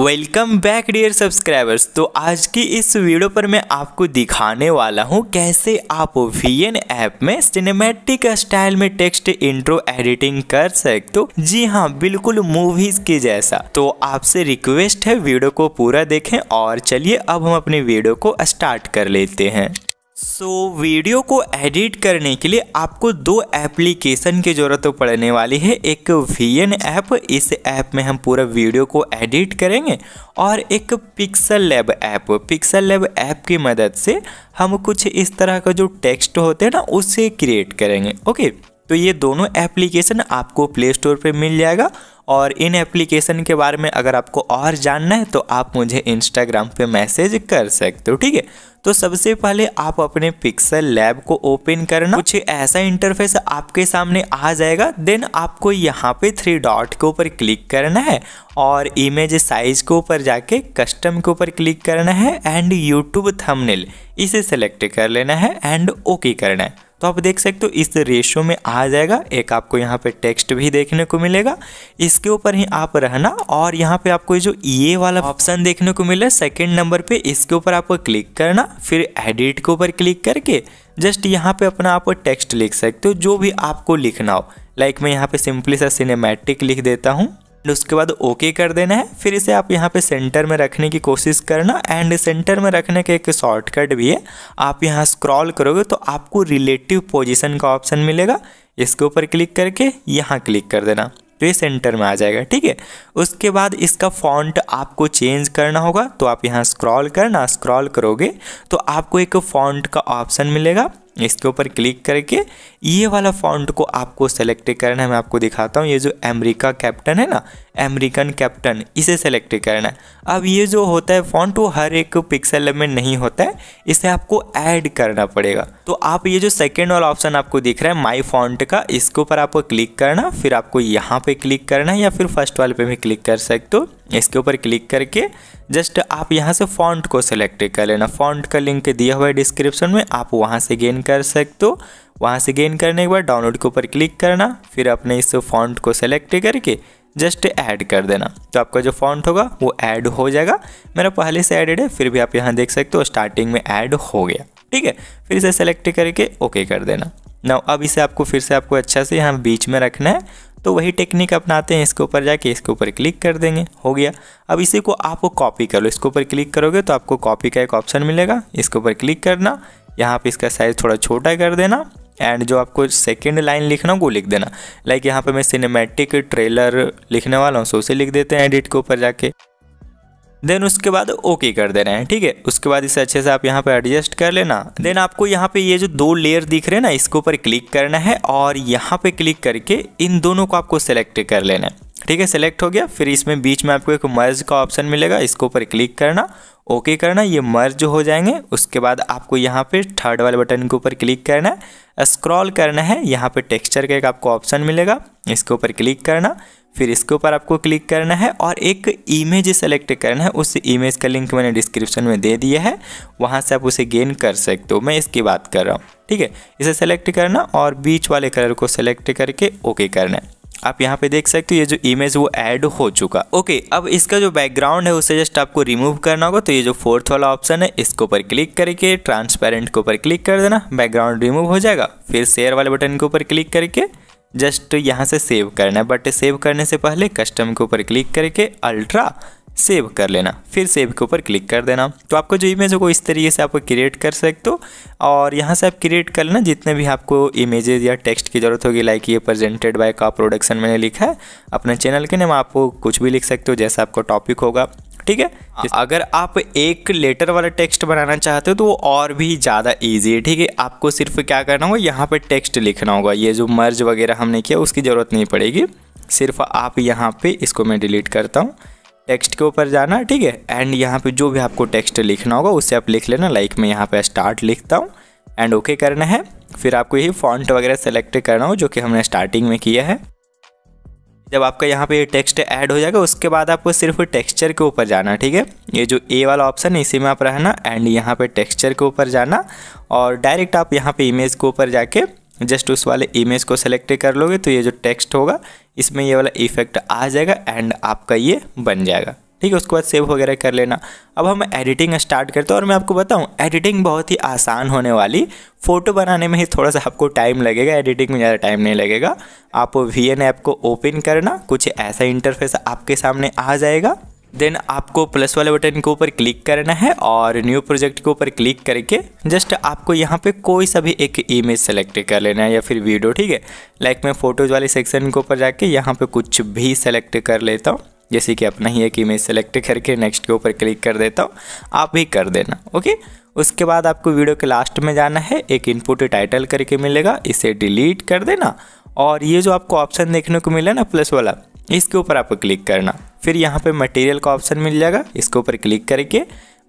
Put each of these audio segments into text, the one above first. Welcome back dear subscribers. तो आज की इस वीडियो पर मैं आपको दिखाने वाला हूं कैसे आप वीएन ऐप में सिनेमैटिक स्टाइल में टेक्स्ट इंट्रो एडिटिंग कर सकते हो। जी हां, बिल्कुल मूवीज के जैसा। तो आपसे रिक्वेस्ट है वीडियो को पूरा देखें और चलिए अब हम अपने वीडियो को स्टार्ट कर लेते हैं। सो वीडियो को एडिट करने के लिए आपको दो एप्लीकेशन की ज़रूरत पड़ने वाली है। एक वीएन ऐप, इस ऐप में हम पूरा वीडियो को एडिट करेंगे, और एक pixel lab app. Pixel lab app की मदद से हम कुछ इस तरह का जो टेक्स्ट होते हैं ना, उसे क्रिएट करेंगे। ओके, तो ये दोनों एप्लीकेशन आपको प्ले स्टोर पर मिल जाएगा। और इन एप्लीकेशन के बारे में अगर आपको और जानना है तो आप मुझे इंस्टाग्राम पे मैसेज कर सकते हो, ठीक है। तो सबसे पहले आप अपने पिक्सल लैब को ओपन करना, कुछ ऐसा इंटरफेस आपके सामने आ जाएगा। देन आपको यहाँ पे 3 डॉट के ऊपर क्लिक करना है और इमेज साइज के ऊपर जाके कस्टम के ऊपर क्लिक करना है एंड यूट्यूब थंबनेल इसे सेलेक्ट कर लेना है एंड ओके करना है। तो आप देख सकते हो इस रेशो में आ जाएगा। एक आपको यहाँ पे टेक्स्ट भी देखने को मिलेगा, इसके ऊपर ही आप रहना। और यहाँ पे आपको जो ये वाला ऑप्शन देखने को मिला सेकंड नंबर पे, इसके ऊपर आपको क्लिक करना। फिर एडिट के ऊपर क्लिक करके जस्ट यहाँ पे अपना आप टेक्स्ट लिख सकते हो, जो भी आपको लिखना हो। लाइक मैं यहाँ पे सिंपली सा सिनेमैटिक लिख देता हूँ। उसके बाद ओके कर देना है। फिर इसे आप यहाँ पे सेंटर में रखने की कोशिश करना। एंड सेंटर में रखने का एक शॉर्टकट भी है, आप यहाँ स्क्रॉल करोगे तो आपको रिलेटिव पोजीशन का ऑप्शन मिलेगा। इसके ऊपर क्लिक करके यहाँ क्लिक कर देना, तो ये सेंटर में आ जाएगा, ठीक है। उसके बाद इसका फॉन्ट आपको चेंज करना होगा, तो आप यहाँ स्क्रॉल करना। स्क्रॉल करोगे तो आपको एक फॉन्ट का ऑप्शन मिलेगा, इसके ऊपर क्लिक करके ये वाला फॉन्ट को आपको सेलेक्ट करना है। मैं आपको दिखाता हूँ, ये जो अमेरिका कैप्टन है ना, अमेरिकन कैप्टन, इसे सेलेक्ट करना है। अब ये जो होता है फॉन्ट, वो हर एक पिक्सल में नहीं होता है, इसे आपको ऐड करना पड़ेगा। तो आप ये जो सेकेंड वाला ऑप्शन आपको दिख रहा है माई फॉन्ट का, इसके ऊपर आपको क्लिक करना। फिर आपको यहाँ पे क्लिक करना है, या फिर फर्स्ट वाले पे भी क्लिक कर सकते हो। इसके ऊपर क्लिक करके जस्ट आप यहाँ से फॉन्ट को सेलेक्ट कर लेना। फॉन्ट का लिंक दिया हुआ है डिस्क्रिप्शन में, आप वहाँ से गेन कर सकते हो। वहाँ से गेन करने के बाद डाउनलोड के ऊपर क्लिक करना। फिर अपने इस फॉन्ट को सेलेक्ट करके जस्ट ऐड कर देना, तो आपका जो फॉन्ट होगा वो ऐड हो जाएगा। मेरा पहले से एडेड है, फिर भी आप यहाँ देख सकते हो स्टार्टिंग में ऐड हो गया, ठीक है। फिर इसे सेलेक्ट करके ओके कर देना। नाउ अब इसे आपको फिर से आपको अच्छा से यहाँ बीच में रखना है, तो वही टेक्निक अपनाते हैं। इसके ऊपर जाके इसके ऊपर क्लिक कर देंगे, हो गया। अब इसी को आप कॉपी कर लो। इसके ऊपर क्लिक करोगे तो आपको कॉपी का एक ऑप्शन मिलेगा, इसके ऊपर क्लिक करना। यहाँ पे इसका साइज थोड़ा छोटा कर देना एंड जो आपको सेकंड लाइन लिखना हो वो लिख देना। लाइक यहाँ पे मैं सिनेमैटिक ट्रेलर लिखने वाला हूँ, सो उसे लिख देते हैं एडिट के ऊपर जाके। देन उसके बाद ओके कर देना है, ठीक है। उसके बाद इसे अच्छे से आप यहाँ पे एडजस्ट कर लेना। देन आपको यहाँ पे ये जो 2 लेयर दिख रहे हैं ना, इसके ऊपर क्लिक करना है और यहाँ पे क्लिक करके इन दोनों को आपको सेलेक्ट कर लेना है, ठीक है। सेलेक्ट हो गया। फिर इसमें बीच में आपको एक मर्ज का ऑप्शन मिलेगा, इसके ऊपर क्लिक करना, ओके करना, ये मर्ज हो जाएंगे। उसके बाद आपको यहाँ पे 3rd वाले बटन के ऊपर क्लिक करना है, स्क्रॉल करना है। यहाँ पे टेक्सचर का एक आपको ऑप्शन मिलेगा, इसके ऊपर क्लिक करना। फिर इसके ऊपर आपको क्लिक करना है और एक इमेज सेलेक्ट करना है। उस इमेज का लिंक मैंने डिस्क्रिप्शन में दे दिया है, वहाँ से आप उसे गेन कर सकते हो। मैं इसकी बात कर रहा हूँ, ठीक है। इसे सेलेक्ट करना और बीच वाले कलर को सेलेक्ट करके ओके करना है। आप यहाँ पे देख सकते हो ये जो इमेज वो ऐड हो चुका। ओके, अब इसका जो बैकग्राउंड है उसे जस्ट आपको रिमूव करना होगा। तो ये जो 4th वाला ऑप्शन है, इसके ऊपर क्लिक करके ट्रांसपेरेंट के ऊपर क्लिक कर देना, बैकग्राउंड रिमूव हो जाएगा। फिर शेयर वाले बटन के ऊपर क्लिक करके जस्ट यहाँ से सेव करना है। बट सेव करने से पहले कस्टम के ऊपर क्लिक करके अल्ट्रा सेव कर लेना, फिर सेव के ऊपर क्लिक कर देना। तो आपको जो इमेज होगा इस तरीके से आप क्रिएट कर सकते हो। और यहाँ से आप क्रिएट कर लेना जितने भी आपको इमेजेस या टेक्स्ट की ज़रूरत होगी। लाइक ये प्रेजेंटेड बाय का प्रोडक्शन मैंने लिखा है, अपने चैनल के नाम आप कुछ भी लिख सकते हो, जैसा आपका टॉपिक होगा, ठीक है। अगर आप एक लेटर वाला टेक्स्ट बनाना चाहते हो तो वो और भी ज़्यादा इजी है, ठीक है। आपको सिर्फ क्या करना होगा, यहाँ पे टेक्स्ट लिखना होगा। ये जो मर्ज वगैरह हमने किया उसकी ज़रूरत नहीं पड़ेगी। सिर्फ आप यहाँ पे इसको मैं डिलीट करता हूँ, टेक्स्ट के ऊपर जाना, ठीक है। एंड यहाँ पे जो भी आपको टेक्स्ट लिखना होगा उसे आप लिख लेना। लाइक मैं यहाँ पे स्टार्ट लिखता हूँ एंड ओके करना है। फिर आपको यही फॉन्ट वगैरह सेलेक्ट करना हो जो कि हमने स्टार्टिंग में किया है। जब आपका यहाँ पे टेक्स्ट ऐड हो जाएगा उसके बाद आपको सिर्फ टेक्सचर के ऊपर जाना, ठीक है। ये जो ए वाला ऑप्शन है इसी में आप रहना एंड यहाँ पे टेक्सचर के ऊपर जाना। और डायरेक्ट आप यहाँ पे इमेज के ऊपर जाके जस्ट उस वाले इमेज को सेलेक्ट कर लोगे तो ये जो टेक्स्ट होगा इसमें ये वाला इफेक्ट आ जाएगा एंड आपका ये बन जाएगा, ठीक है, उसके बाद सेव वगैरह कर लेना। अब हम एडिटिंग स्टार्ट करते हैं और मैं आपको बताऊं एडिटिंग बहुत ही आसान होने वाली, फ़ोटो बनाने में ही थोड़ा सा आपको टाइम लगेगा, एडिटिंग में ज़्यादा टाइम नहीं लगेगा। आप VN ऐप को ओपन करना, कुछ ऐसा इंटरफेस आपके सामने आ जाएगा। देन आपको प्लस वाले बटन के ऊपर क्लिक करना है और न्यू प्रोजेक्ट के ऊपर क्लिक करके जस्ट आपको यहाँ पे कोई सा भी एक इमेज सेलेक्ट कर लेना है या फिर वीडियो। ठीक है, लाइक मैं फ़ोटोज़ वाले सेक्शन के ऊपर जाके यहाँ पे कुछ भी सेलेक्ट कर लेता हूँ, जैसे कि अपना ही एक इमेज सेलेक्ट करके नेक्स्ट के ऊपर क्लिक कर देता हूँ, आप भी कर देना। ओके, उसके बाद आपको वीडियो के लास्ट में जाना है, एक इनपुट टाइटल करके मिलेगा, इसे डिलीट कर देना और ये जो आपको ऑप्शन देखने को मिला ना प्लस वाला, इसके ऊपर आपको क्लिक करना। फिर यहाँ पे मटेरियल का ऑप्शन मिल जाएगा, इसके ऊपर क्लिक करके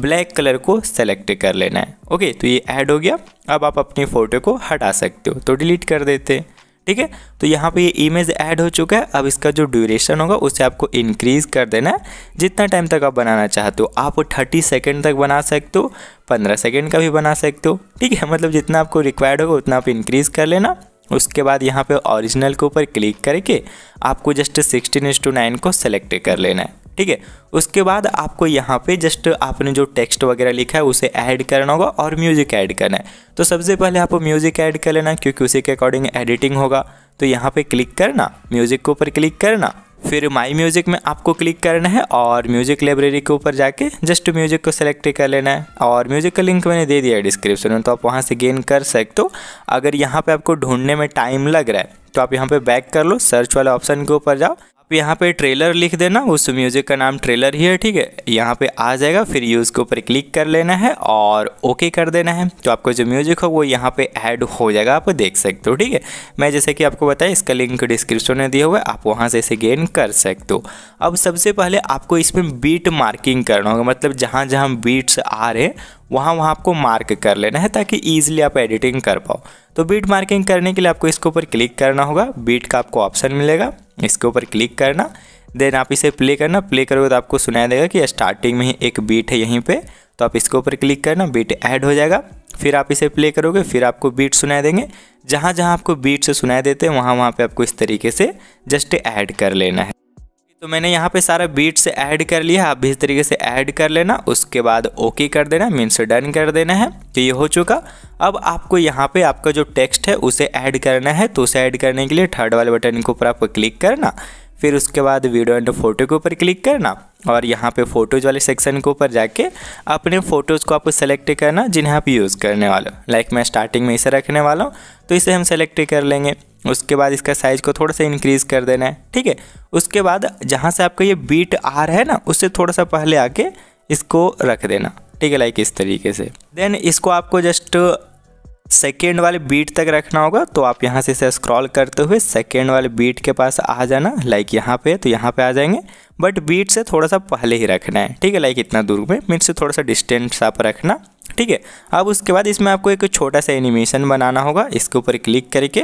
ब्लैक कलर को सेलेक्ट कर लेना है। ओके, तो ये ऐड हो गया। अब आप अपनी फ़ोटो को हटा सकते हो, तो डिलीट कर देते हैं। ठीक है, तो यहाँ पे ये इमेज ऐड हो चुका है। अब इसका जो ड्यूरेशन होगा उसे आपको इंक्रीज़ कर देना है, जितना टाइम तक आप बनाना चाहते हो। आप 30 सेकेंड तक बना सकते हो, 15 सेकेंड का भी बना सकते हो। ठीक है, मतलब जितना आपको रिक्वायर्ड होगा उतना आप इंक्रीज़ कर लेना। उसके बाद यहाँ पे ओरिजिनल के ऊपर क्लिक करके आपको जस्ट 16:9 को सेलेक्ट कर लेना है। ठीक है, उसके बाद आपको यहाँ पे जस्ट आपने जो टेक्स्ट वगैरह लिखा है उसे ऐड करना होगा और म्यूज़िक ऐड करना है। तो सबसे पहले आपको म्यूज़िक ऐड कर लेना, क्योंकि उसी के अकॉर्डिंग एडिटिंग होगा। तो यहाँ पे क्लिक करना, म्यूज़िक के ऊपर क्लिक करना, फिर माई म्यूज़िक में आपको क्लिक करना है और म्यूज़िक लाइब्रेरी के ऊपर जाके जस्ट म्यूज़िक को सेलेक्ट कर लेना है। और म्यूज़िक का लिंक मैंने दे दिया है डिस्क्रिप्शन में, तो आप वहाँ से गेन कर सकते हो। अगर यहाँ पे आपको ढूंढने में टाइम लग रहा है तो आप यहाँ पे बैक कर लो, सर्च वाले ऑप्शन के ऊपर जाओ, आप यहाँ पे ट्रेलर लिख देना, उस म्यूज़िक का नाम ट्रेलर ही है। ठीक है, यहाँ पे आ जाएगा, फिर यूज़ के ऊपर क्लिक कर लेना है और ओके कर देना है। तो आपको जो म्यूज़िक हो वो यहाँ पे ऐड हो जाएगा, आप देख सकते हो। ठीक है, मैं जैसे कि आपको बताया इसका लिंक डिस्क्रिप्शन में दिया हुआ है, आप वहाँ से इसे गेन कर सकते हो। अब सबसे पहले आपको इसमें बीट मार्किंग करना होगा, मतलब जहाँ जहाँ बीट्स आ रहे हैं वहाँ आपको मार्क कर लेना है, ताकि ईजिली आप एडिटिंग कर पाओ। तो बीट मार्किंग करने के लिए आपको इसके ऊपर क्लिक करना होगा, बीट का आपको ऑप्शन मिलेगा, इसके ऊपर क्लिक करना। देन आप इसे प्ले करना, प्ले करोगे तो आपको सुनाई देगा कि स्टार्टिंग में ही एक बीट है यहीं पे, तो आप इसके ऊपर क्लिक करना, बीट ऐड हो जाएगा। फिर आप इसे प्ले करोगे, फिर आपको बीट सुनाई देंगे। जहाँ जहाँ आपको बीट से सुनाई देते हैं वहाँ पे आपको इस तरीके से जस्ट ऐड कर लेना है। तो मैंने यहाँ पे सारा बीट से ऐड कर लिया, आप भी इस तरीके से ऐड कर लेना। उसके बाद ओके कर देना, मीन्स डन कर देना है। तो ये हो चुका। अब आपको यहाँ पे आपका जो टेक्स्ट है उसे ऐड करना है, तो उसे ऐड करने के लिए थर्ड वाले बटन के ऊपर आप क्लिक करना, फिर उसके बाद वीडियो एंड फोटो के ऊपर क्लिक करना और यहाँ पे फ़ोटोज़ वाले सेक्शन के ऊपर जाके अपने फ़ोटोज़ को आप सेलेक्ट करना जिन्हें आप यूज़ करने वाले हो। लाइक मैं स्टार्टिंग में इसे रखने वाला हूँ, तो इसे हम सेलेक्ट कर लेंगे। उसके बाद इसका साइज़ को थोड़ा सा इंक्रीज़ कर देना है। ठीक है, उसके बाद जहाँ से आपका ये बीट आ रहा है ना, उससे थोड़ा सा पहले आके इसको रख देना। ठीक है, लाइक इस तरीके से। देन इसको आपको जस्ट सेकेंड वाले बीट तक रखना होगा, तो आप यहाँ से इसे स्क्रॉल करते हुए सेकेंड वाले बीट के पास आ जाना। लाइक यहाँ पे, तो यहाँ पे आ जाएंगे, बट बीट से थोड़ा सा पहले ही रखना है। ठीक है, लाइक इतना दूर में, बीट से थोड़ा सा डिस्टेंस आप रखना। ठीक है, अब उसके बाद इसमें आपको एक छोटा सा एनिमेशन बनाना होगा, इसके ऊपर क्लिक करके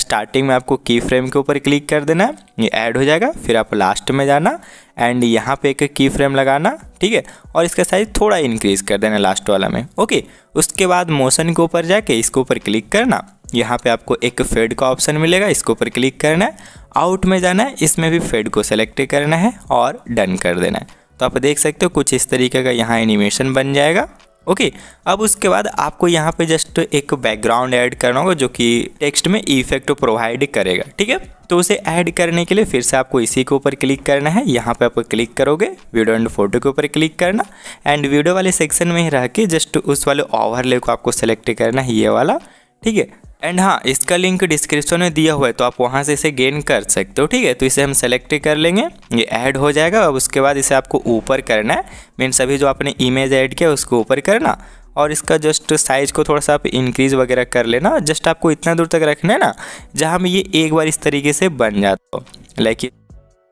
स्टार्टिंग में आपको की फ्रेम के ऊपर क्लिक कर देना है, ये ऐड हो जाएगा। फिर आप लास्ट में जाना एंड यहाँ पे एक की फ्रेम लगाना। ठीक है, और इसका साइज़ थोड़ा इंक्रीज़ कर देना लास्ट वाला में। ओके, उसके बाद मोशन के ऊपर जाके इसके ऊपर क्लिक करना, यहाँ पे आपको एक फेड का ऑप्शन मिलेगा, इसके ऊपर क्लिक करना है, आउट में जाना है, इसमें भी फेड को सेलेक्ट करना है और डन कर देना है। तो आप देख सकते हो कुछ इस तरीके का यहाँ एनिमेशन बन जाएगा। ओके, अब उसके बाद आपको यहाँ पे जस्ट एक बैकग्राउंड ऐड करना होगा जो कि टेक्स्ट में इफेक्ट प्रोवाइड करेगा। ठीक है, तो उसे ऐड करने के लिए फिर से आपको इसी के ऊपर क्लिक करना है। यहाँ पे आप क्लिक करोगे, वीडियो एंड फोटो के ऊपर क्लिक करना एंड वीडियो वाले सेक्शन में ही रह के जस्ट उस वाले ओवरले को आपको सेलेक्ट करना है, ये वाला। ठीक है, एंड हाँ, इसका लिंक डिस्क्रिप्शन में दिया हुआ है, तो आप वहाँ से इसे गेन कर सकते हो। ठीक है, तो इसे हम सेलेक्ट कर लेंगे, ये ऐड हो जाएगा। अब उसके बाद इसे आपको ऊपर करना है, मीन सभी जो आपने इमेज ऐड किया उसको ऊपर करना और इसका जस्ट साइज़ को थोड़ा सा आप इंक्रीज़ वगैरह कर लेना। जस्ट आपको इतना दूर तक रखना है ना जहाँ में ये एक बार इस तरीके से बन जाता हो। लाइक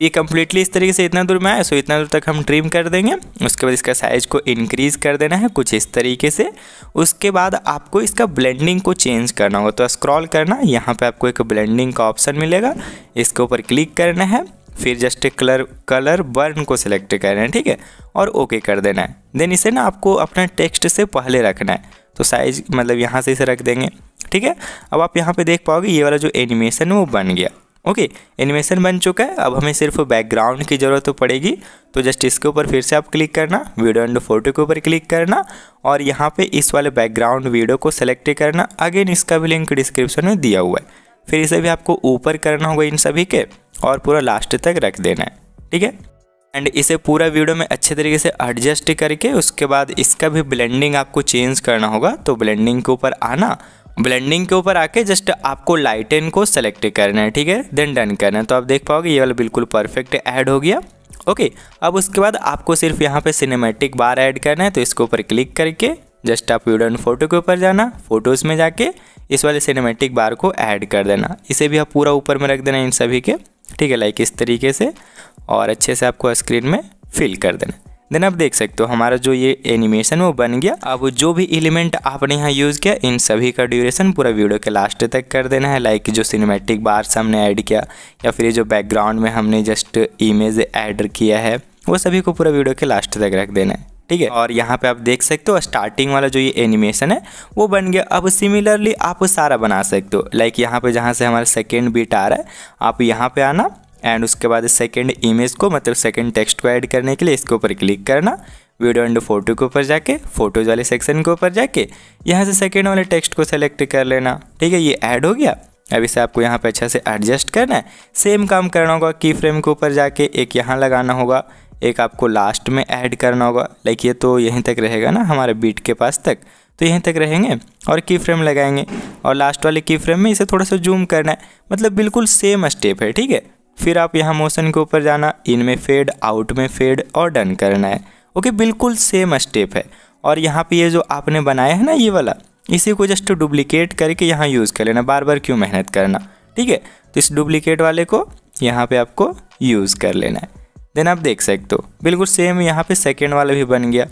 ये कम्प्लीटली इस तरीके से इतना दूर में आए, सो इतना दूर तक हम ट्रिम कर देंगे। उसके बाद इसका साइज़ को इंक्रीज़ कर देना है कुछ इस तरीके से। उसके बाद आपको इसका ब्लेंडिंग को चेंज करना होगा, तो स्क्रॉल करना, यहाँ पे आपको एक ब्लेंडिंग का ऑप्शन मिलेगा, इसके ऊपर क्लिक करना है, फिर जस्ट कलर बर्न को सिलेक्ट करना है। ठीक है, और ओके कर देना है। देन इसे ना आपको अपना टेक्स्ट से पहले रखना है, तो साइज़ मतलब यहाँ से इसे रख देंगे। ठीक है, अब आप यहाँ पर देख पाओगे ये वाला जो एनिमेशन है वो बन गया। ओके एनिमेशन बन चुका है। अब हमें सिर्फ बैकग्राउंड की ज़रूरत तो पड़ेगी, तो जस्ट इसके ऊपर फिर से आप क्लिक करना, वीडियो एंड फोटो के ऊपर क्लिक करना और यहाँ पे इस वाले बैकग्राउंड वीडियो को सेलेक्ट करना। अगेन इसका भी लिंक डिस्क्रिप्शन में दिया हुआ है। फिर इसे भी आपको ऊपर करना होगा इन सभी के और पूरा लास्ट तक रख देना है, ठीक है। एंड इसे पूरा वीडियो में अच्छे तरीके से एडजस्ट करके उसके बाद इसका भी ब्लेंडिंग आपको चेंज करना होगा। तो ब्लेंडिंग के ऊपर आना, ब्लेंडिंग के ऊपर आके जस्ट आपको लाइटन को सेलेक्ट करना है, ठीक है, देन डन करना है। तो आप देख पाओगे ये वाला बिल्कुल परफेक्ट ऐड हो गया। ओके अब उसके बाद आपको सिर्फ यहाँ पे सिनेमैटिक बार ऐड करना है, तो इसके ऊपर क्लिक करके जस्ट आप वीडियो एंड फोटो के ऊपर जाना, फोटोज़ में जाके इस वाले सिनेमैटिक बार को ऐड कर देना। इसे भी आप पूरा ऊपर में रख देना इन सभी के, ठीक है, लाइक इस तरीके से, और अच्छे से आपको स्क्रीन में फिल कर देना। देन आप देख सकते हो हमारा जो ये एनिमेशन वो बन गया। अब जो भी एलिमेंट आपने यहाँ यूज़ किया इन सभी का ड्यूरेशन पूरा वीडियो के लास्ट तक कर देना है, लाइक जो सिनेमैटिक बार्स हमने ऐड किया या फिर जो बैकग्राउंड में हमने जस्ट इमेज ऐड किया है वो सभी को पूरा वीडियो के लास्ट तक रख देना है, ठीक है। और यहाँ पे आप देख सकते हो स्टार्टिंग वाला जो ये एनिमेशन है वो बन गया। अब सिमिलरली आप सारा बना सकते हो, लाइक यहाँ पे जहाँ से हमारा सेकेंड बीट आ रहा है आप यहाँ पे आना एंड उसके बाद सेकेंड इमेज को मतलब सेकेंड टेक्स्ट को ऐड करने के लिए इसके ऊपर क्लिक करना, वीडियो एंड फोटो के ऊपर जाके फोटोज़ वाले सेक्शन के ऊपर जाके यहाँ से सेकेंड वाले टेक्स्ट को सेलेक्ट कर लेना, ठीक है, ये ऐड हो गया। अब इसे आपको यहाँ पे अच्छा से एडजस्ट करना है, सेम काम करना होगा, की फ्रेम के ऊपर जाके एक यहाँ लगाना होगा, एक आपको लास्ट में ऐड करना होगा, लाइक ये तो यहीं तक रहेगा ना हमारे बीट के पास तक, तो यहीं तक रहेंगे और की फ्रेम लगाएंगे और लास्ट वाले की फ्रेम में इसे थोड़ा सा जूम करना है, मतलब बिल्कुल सेम स्टेप है, ठीक है। फिर आप यहाँ मोशन के ऊपर जाना, इनमें फेड, आउट में फेड और डन करना है। ओके बिल्कुल सेम स्टेप है। और यहाँ पे ये जो आपने बनाया है ना ये वाला, इसी को जस्ट डुप्लीकेट करके यहाँ यूज़ कर लेना, बार बार क्यों मेहनत करना, ठीक है। तो इस डुप्लीकेट वाले को यहाँ पे आपको यूज़ कर लेना है। देन आप देख सकते हो बिल्कुल सेम यहाँ पे सेकेंड वाला भी बन गया।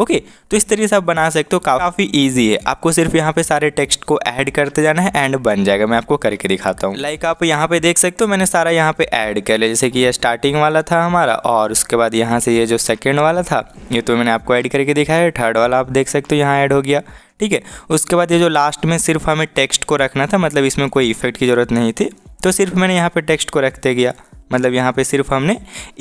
ओके तो इस तरीके से आप बना सकते हो, काफ़ी इजी है। आपको सिर्फ यहाँ पे सारे टेक्स्ट को ऐड करते जाना है एंड बन जाएगा। मैं आपको करके दिखाता हूँ, लाइक आप यहाँ पे देख सकते हो मैंने सारा यहाँ पे ऐड कर लिया, जैसे कि ये स्टार्टिंग वाला था हमारा और उसके बाद यहाँ से ये जो सेकेंड वाला था ये तो मैंने आपको ऐड करके दिखाया है, थर्ड वाला आप देख सकते हो यहाँ ऐड हो गया, ठीक है। उसके बाद ये जो लास्ट में सिर्फ हमें टेक्स्ट को रखना था, मतलब इसमें कोई इफेक्ट की ज़रूरत नहीं थी, तो सिर्फ मैंने यहाँ पर टेक्स्ट को रखते गया, मतलब यहाँ पे सिर्फ हमने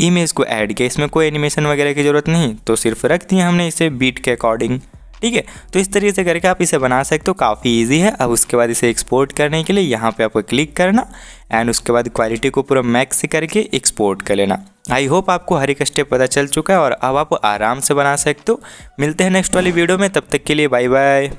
इमेज को ऐड किया, इसमें कोई एनिमेशन वगैरह की ज़रूरत नहीं, तो सिर्फ रख दिया हमने इसे बीट के अकॉर्डिंग, ठीक है। तो इस तरीके से करके आप इसे बना सकते हो, काफ़ी इजी है। अब उसके बाद इसे एक्सपोर्ट करने के लिए यहाँ पे आपको क्लिक करना एंड उसके बाद क्वालिटी को पूरा मैक्स करके एक्सपोर्ट कर लेना। आई होप आपको हर एक स्टेप पता चल चुका है और अब आप आराम से बना सकते हो। मिलते हैं नेक्स्ट वाली वीडियो में, तब तक के लिए बाय बाय।